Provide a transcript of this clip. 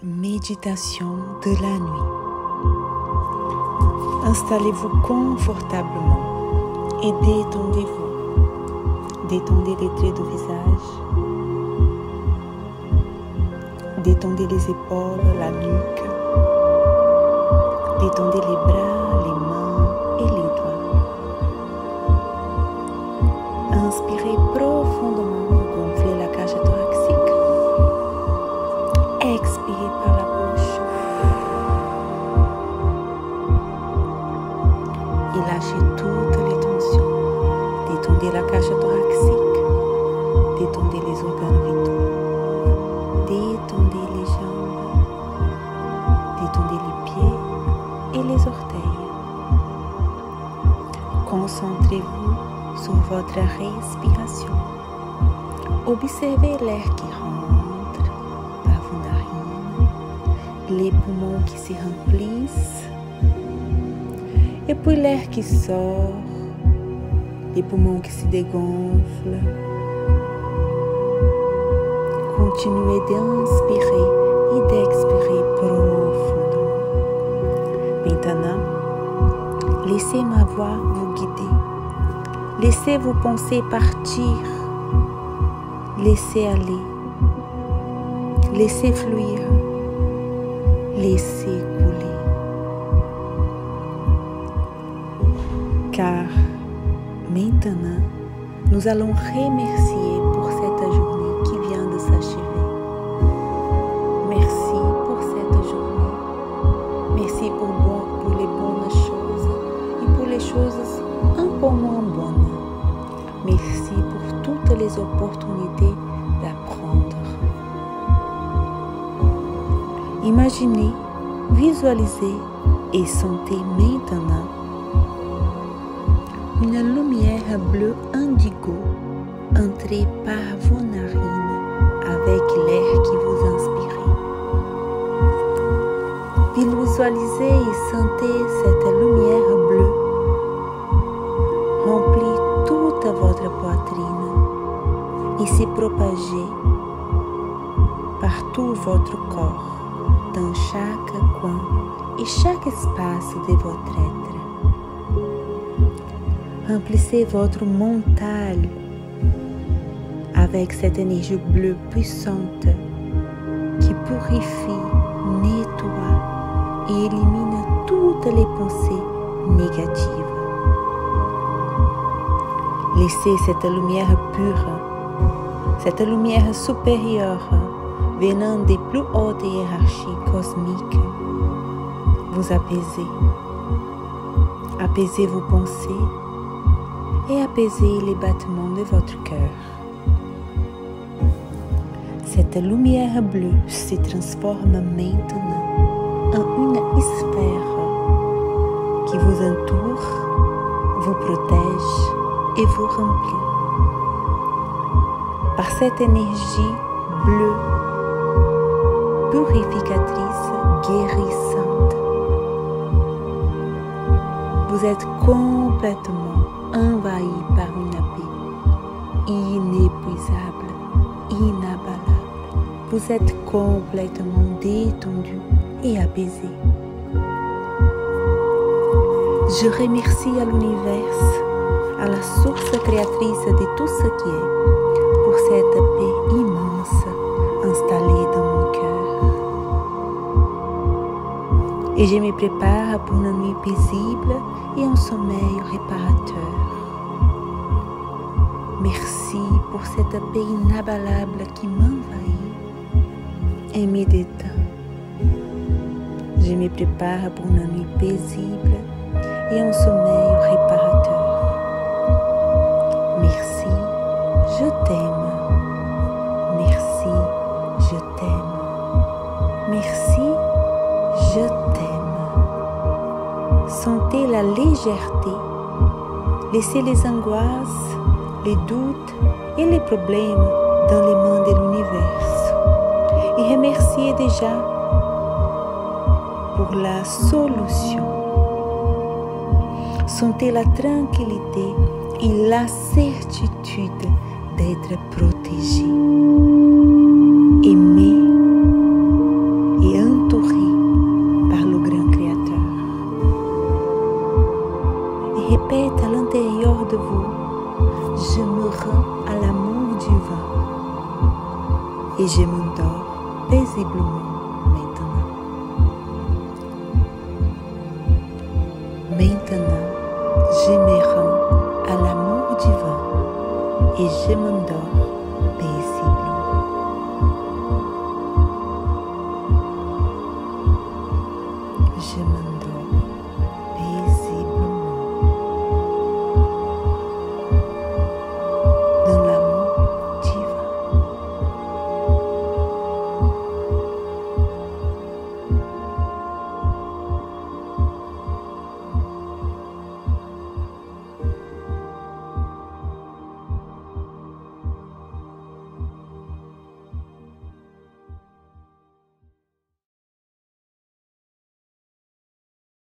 Méditation de la nuit. Installez-vous confortablement et détendez-vous. Détendez les traits de visage. Détendez les épaules, la nuque. Détendez les bras, les mains et les doigts. Inspirez profondément, gonflez la cage thoracique. Expirez par la bouche. Et lâchez toutes les tensions. Détendez la cage thoracique. Détendez les organes vitaux. Détendez les jambes. Détendez les pieds. Et les orteils. Concentrez-vous sur votre respiration. Observez l'air qui rentre par vos narines, les poumons qui se remplissent, et puis l'air qui sort, les poumons qui se dégonflent. Continuez d'inspirer et d'expirer profondément. Maintenant, laissez ma voix vous guider. Laissez vos pensées partir. Laissez aller. Laissez fluir. Laissez couler. Car maintenant, nous allons remercier pour cette journée qui vient de s'achever. Merci pour cette journée. Merci pour les bonnes choses et pour les choses un peu moins bonnes. Merci pour toutes les opportunités d'apprendre. Imaginez, visualisez et sentez maintenant une lumière bleue indigo entrer par vos narines avec l'air qui vous inspire. Visualisez et sentez cette lumière bleue remplir toute votre poitrine et se propager par tout votre corps, dans chaque coin et chaque espace de votre être. Remplissez votre mental avec cette énergie bleue puissante qui purifie, nettoie et élimine toutes les pensées négatives. Laissez cette lumière pure, cette lumière supérieure venant des plus hautes hiérarchies cosmiques, vous apaiser. Apaisez vos pensées et apaisez les battements de votre cœur. Cette lumière bleue se transforme maintenant en une sphère qui vous entoure, vous protège et vous remplit. Par cette énergie bleue, purificatrice, guérissante, vous êtes complètement envahi par une paix inépuisable, inabalable. Vous êtes complètement détendu et apaisé. Je remercie à l'univers, à la source créatrice de tout ce qui est, pour cette paix immense installée dans mon cœur. Et je me prépare pour une nuit paisible et un sommeil réparateur. Merci pour cette paix inabalable qui m'envahit et me détend. Je me prépare pour une nuit paisible et un sommeil réparateur. Merci, je t'aime. Merci, je t'aime. Merci, je t'aime. Sentez la légèreté. Laissez les angoisses, les doutes et les problèmes dans les mains de l'univers. Et remerciez déjà pour la solution. Sentez la tranquillité et la certitude d'être protégé, aimé et Deze bloemen Bintana. Maintenant, j'aimerais à l'amour divin et j'aimerais